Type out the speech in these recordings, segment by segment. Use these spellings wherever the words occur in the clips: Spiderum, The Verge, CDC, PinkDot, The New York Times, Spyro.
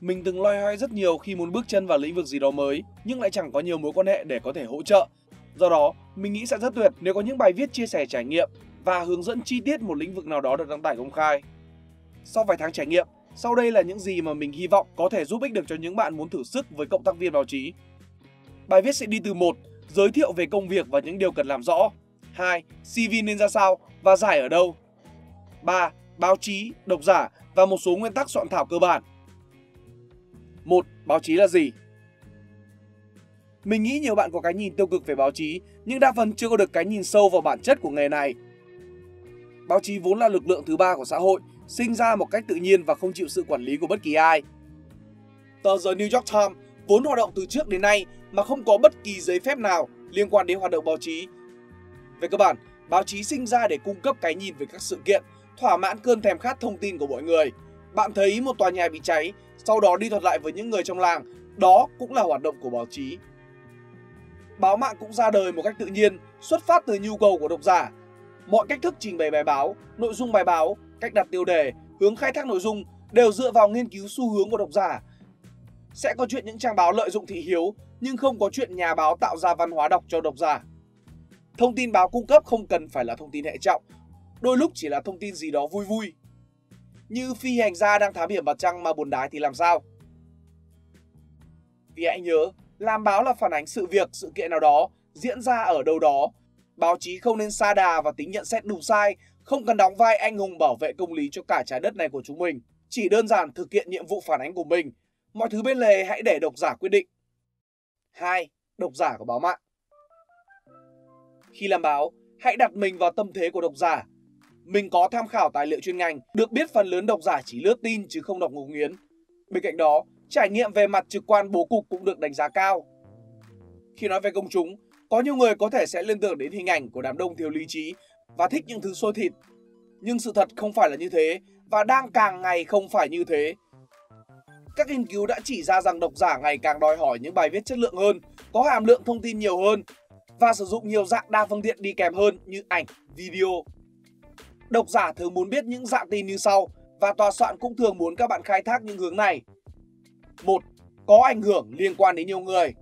Mình từng loay hoay rất nhiều khi muốn bước chân vào lĩnh vực gì đó mới, nhưng lại chẳng có nhiều mối quan hệ để có thể hỗ trợ. Do đó, mình nghĩ sẽ rất tuyệt nếu có những bài viết chia sẻ trải nghiệm và hướng dẫn chi tiết một lĩnh vực nào đó được đăng tải công khai. Sau vài tháng trải nghiệm, sau đây là những gì mà mình hy vọng có thể giúp ích được cho những bạn muốn thử sức với cộng tác viên báo chí. Bài viết sẽ đi từ 1. Giới thiệu về công việc và những điều cần làm rõ. 2. CV nên ra sao và giải ở đâu. 3. Báo chí, độc giả và một số nguyên tắc soạn thảo cơ bản. 1. Báo chí là gì? Mình nghĩ nhiều bạn có cái nhìn tiêu cực về báo chí, nhưng đa phần chưa có được cái nhìn sâu vào bản chất của nghề này. Báo chí vốn là lực lượng thứ ba của xã hội, sinh ra một cách tự nhiên và không chịu sự quản lý của bất kỳ ai. Tờ The New York Times vốn hoạt động từ trước đến nay mà không có bất kỳ giấy phép nào liên quan đến hoạt động báo chí. Về cơ bản, báo chí sinh ra để cung cấp cái nhìn về các sự kiện, thỏa mãn cơn thèm khát thông tin của mọi người. Bạn thấy một tòa nhà bị cháy, sau đó đi thuật lại với những người trong làng, đó cũng là hoạt động của báo chí. Báo mạng cũng ra đời một cách tự nhiên, xuất phát từ nhu cầu của độc giả. Mọi cách thức trình bày bài báo, nội dung bài báo, cách đặt tiêu đề, hướng khai thác nội dung đều dựa vào nghiên cứu xu hướng của độc giả. Sẽ có chuyện những trang báo lợi dụng thị hiếu, nhưng không có chuyện nhà báo tạo ra văn hóa đọc cho độc giả. Thông tin báo cung cấp không cần phải là thông tin hệ trọng, đôi lúc chỉ là thông tin gì đó vui vui. Như phi hành gia đang thám hiểm mặt trăng mà buồn đái thì làm sao? Vì hãy nhớ, làm báo là phản ánh sự việc, sự kiện nào đó diễn ra ở đâu đó. Báo chí không nên sa đà và tính nhận xét đúng sai, không cần đóng vai anh hùng bảo vệ công lý cho cả trái đất này của chúng mình. Chỉ đơn giản thực hiện nhiệm vụ phản ánh của mình. Mọi thứ bên lề hãy để độc giả quyết định. 2. Độc giả của báo mạng. Khi làm báo, hãy đặt mình vào tâm thế của độc giả. Mình có tham khảo tài liệu chuyên ngành, được biết phần lớn độc giả chỉ lướt tin chứ không đọc ngấu nghiến. Bên cạnh đó, trải nghiệm về mặt trực quan bố cục cũng được đánh giá cao. Khi nói về công chúng, có nhiều người có thể sẽ liên tưởng đến hình ảnh của đám đông thiếu lý trí và thích những thứ sôi thịt. Nhưng sự thật không phải là như thế và đang càng ngày không phải như thế. Các nghiên cứu đã chỉ ra rằng độc giả ngày càng đòi hỏi những bài viết chất lượng hơn, có hàm lượng thông tin nhiều hơn và sử dụng nhiều dạng đa phương tiện đi kèm hơn như ảnh, video. Độc giả thường muốn biết những dạng tin như sau và tòa soạn cũng thường muốn các bạn khai thác những hướng này. 1. Có ảnh hưởng liên quan đến nhiều người.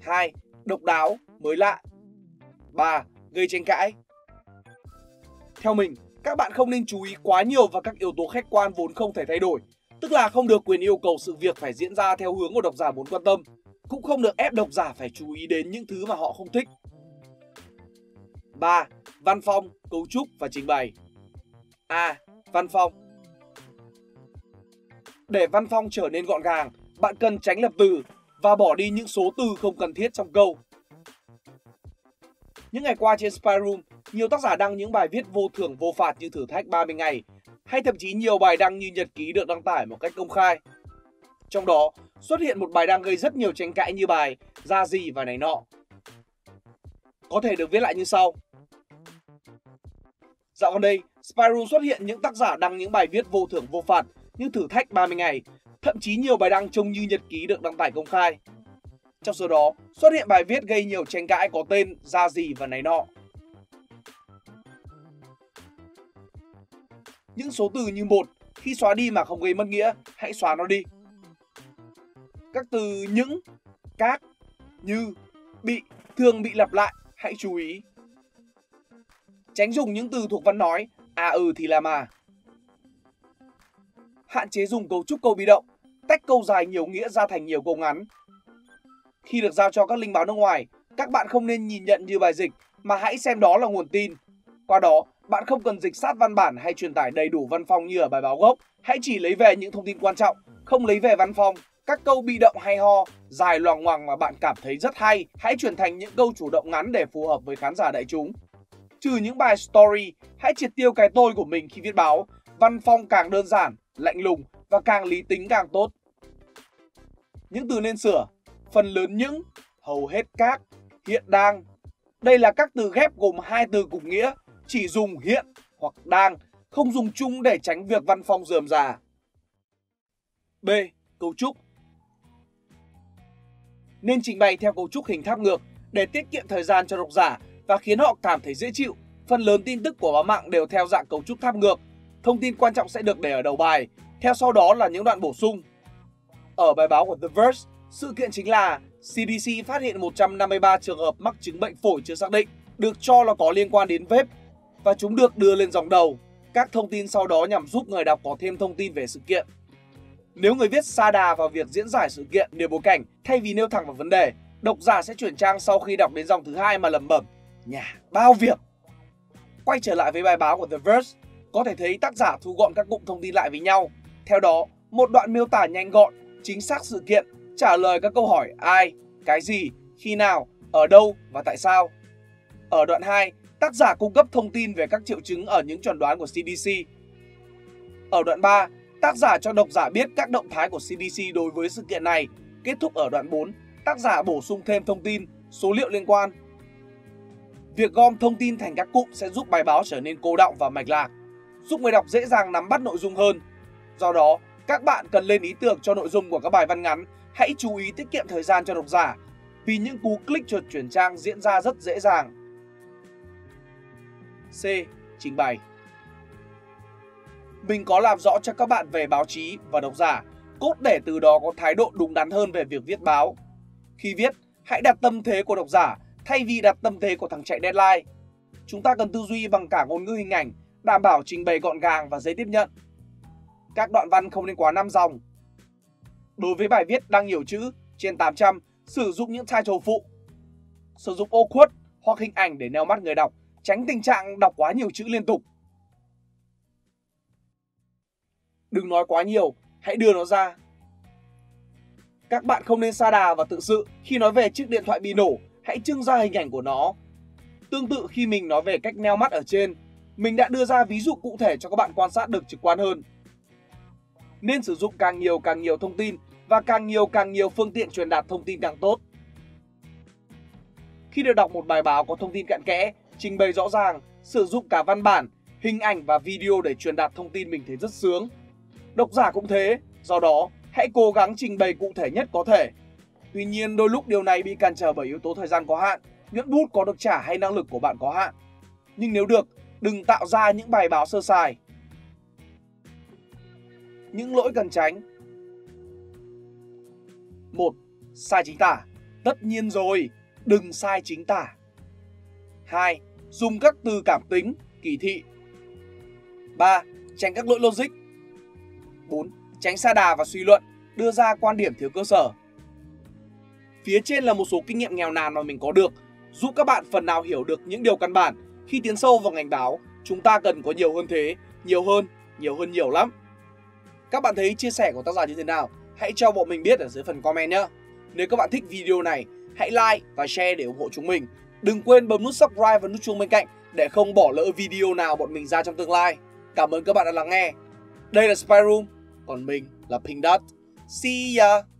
2. Độc đáo, mới lạ. 3. Gây tranh cãi. Theo mình, các bạn không nên chú ý quá nhiều vào các yếu tố khách quan vốn không thể thay đổi, tức là không được quyền yêu cầu sự việc phải diễn ra theo hướng của độc giả muốn quan tâm, cũng không được ép độc giả phải chú ý đến những thứ mà họ không thích. 3. Văn phong, cấu trúc và trình bày. Văn phong. Để văn phong trở nên gọn gàng, bạn cần tránh lập từ và bỏ đi những số từ không cần thiết trong câu. Những ngày qua trên Spiderum, nhiều tác giả đăng những bài viết vô thưởng vô phạt như thử thách 30 ngày, hay thậm chí nhiều bài đăng như nhật ký được đăng tải một cách công khai. Trong đó, xuất hiện một bài đăng gây rất nhiều tranh cãi như bài ra gì và này nọ. Có thể được viết lại như sau. Dạo gần đây, Spyro xuất hiện những tác giả đăng những bài viết vô thưởng vô phạt như thử thách 30 ngày, thậm chí nhiều bài đăng trông như nhật ký được đăng tải công khai. Trong số đó, xuất hiện bài viết gây nhiều tranh cãi có tên ra gì và này nọ. Những số từ như một, khi xóa đi mà không gây mất nghĩa, hãy xóa nó đi. Các từ những, các, như, bị, thường bị lặp lại, hãy chú ý. Tránh dùng những từ thuộc văn nói, thì là mà. Hạn chế dùng cấu trúc câu bị động, tách câu dài nhiều nghĩa ra thành nhiều câu ngắn. Khi được giao cho các linh báo nước ngoài, các bạn không nên nhìn nhận như bài dịch, mà hãy xem đó là nguồn tin. Qua đó, bạn không cần dịch sát văn bản hay truyền tải đầy đủ văn phong như ở bài báo gốc. Hãy chỉ lấy về những thông tin quan trọng, không lấy về văn phong. Các câu bị động hay ho, dài loằng ngoằng mà bạn cảm thấy rất hay, hãy chuyển thành những câu chủ động ngắn để phù hợp với khán giả đại chúng. Trừ những bài story, hãy triệt tiêu cái tôi của mình khi viết báo. Văn phong càng đơn giản, lạnh lùng và càng lý tính càng tốt. Những từ nên sửa, phần lớn những, hầu hết các, hiện đang. Đây là các từ ghép gồm hai từ cùng nghĩa, chỉ dùng hiện hoặc đang, không dùng chung để tránh việc văn phong rườm rà. B. Cấu trúc. nên trình bày theo cấu trúc hình tháp ngược để tiết kiệm thời gian cho độc giả và khiến họ cảm thấy dễ chịu. Phần lớn tin tức của báo mạng đều theo dạng cấu trúc tháp ngược. Thông tin quan trọng sẽ được để ở đầu bài, theo sau đó là những đoạn bổ sung. Ở bài báo của The Verge, sự kiện chính là CDC phát hiện 153 trường hợp mắc chứng bệnh phổi chưa xác định, được cho là có liên quan đến vape, và chúng được đưa lên dòng đầu. Các thông tin sau đó nhằm giúp người đọc có thêm thông tin về sự kiện. Nếu người viết sa đà vào việc diễn giải sự kiện, nêu bối cảnh thay vì nêu thẳng vào vấn đề, độc giả sẽ chuyển trang sau khi đọc đến dòng thứ hai mà lẩm bẩm: nhà bao việc. Quay trở lại với bài báo của The Verge, có thể thấy tác giả thu gọn các cụm thông tin lại với nhau. Theo đó, một đoạn miêu tả nhanh gọn, chính xác sự kiện, trả lời các câu hỏi ai, cái gì, khi nào, ở đâu và tại sao. Ở đoạn 2, tác giả cung cấp thông tin về các triệu chứng ở những chuẩn đoán của CDC. Ở đoạn 3, tác giả cho độc giả biết các động thái của CDC đối với sự kiện này. Kết thúc ở đoạn 4, tác giả bổ sung thêm thông tin, số liệu liên quan. Việc gom thông tin thành các cụm sẽ giúp bài báo trở nên cô đọng và mạch lạc, giúp người đọc dễ dàng nắm bắt nội dung hơn. Do đó, các bạn cần lên ý tưởng cho nội dung của các bài văn ngắn. Hãy chú ý tiết kiệm thời gian cho độc giả, vì những cú click chuột chuyển trang diễn ra rất dễ dàng. C. Trình bày. Mình có làm rõ cho các bạn về báo chí và độc giả, cốt để từ đó có thái độ đúng đắn hơn về việc viết báo. Khi viết, hãy đặt tâm thế của độc giả thay vì đặt tâm thế của thằng chạy deadline. Chúng ta cần tư duy bằng cả ngôn ngữ hình ảnh, đảm bảo trình bày gọn gàng và dễ tiếp nhận. Các đoạn văn không nên quá 5 dòng. Đối với bài viết đăng nhiều chữ, trên 800, sử dụng những title phụ. Sử dụng ô khuất hoặc hình ảnh để neo mắt người đọc, tránh tình trạng đọc quá nhiều chữ liên tục. Đừng nói quá nhiều, hãy đưa nó ra. Các bạn không nên sa đà và tự sự khi nói về chiếc điện thoại bị nổ, hãy trưng ra hình ảnh của nó. Tương tự khi mình nói về cách neo mắt ở trên, mình đã đưa ra ví dụ cụ thể cho các bạn quan sát được trực quan hơn. Nên sử dụng càng nhiều thông tin và càng nhiều phương tiện truyền đạt thông tin càng tốt. Khi được đọc một bài báo có thông tin cặn kẽ, trình bày rõ ràng, sử dụng cả văn bản, hình ảnh và video để truyền đạt thông tin mình thấy rất sướng. Độc giả cũng thế, do đó hãy cố gắng trình bày cụ thể nhất có thể. Tuy nhiên, đôi lúc điều này bị cản trở bởi yếu tố thời gian có hạn, nhuận bút có được trả hay năng lực của bạn có hạn. Nhưng nếu được, đừng tạo ra những bài báo sơ sài. Những lỗi cần tránh. 1. Sai chính tả. Tất nhiên rồi, đừng sai chính tả. 2. Dùng các từ cảm tính, kỳ thị. 3. Tránh các lỗi logic. 4. Tránh sa đà và suy luận, đưa ra quan điểm thiếu cơ sở. Phía trên là một số kinh nghiệm nghèo nàn mà mình có được, giúp các bạn phần nào hiểu được những điều căn bản. Khi tiến sâu vào ngành báo, chúng ta cần có nhiều hơn thế, nhiều hơn nhiều lắm. Các bạn thấy chia sẻ của tác giả như thế nào? Hãy cho bọn mình biết ở dưới phần comment nhé. Nếu các bạn thích video này, hãy like và share để ủng hộ chúng mình. Đừng quên bấm nút subscribe và nút chuông bên cạnh để không bỏ lỡ video nào bọn mình ra trong tương lai. Cảm ơn các bạn đã lắng nghe. Đây là Spiderum, còn mình là PinkDot. See ya!